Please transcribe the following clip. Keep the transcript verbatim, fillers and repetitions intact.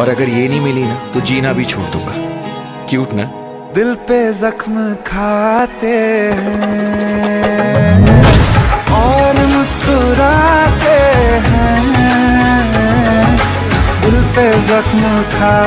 और अगर ये नहीं मिली ना तो जीना भी छोड़ दूंगा। क्यूट ना? दिल पे जख्म खाते हैं और मुस्कुराते हैं, दिल पे जख्म खा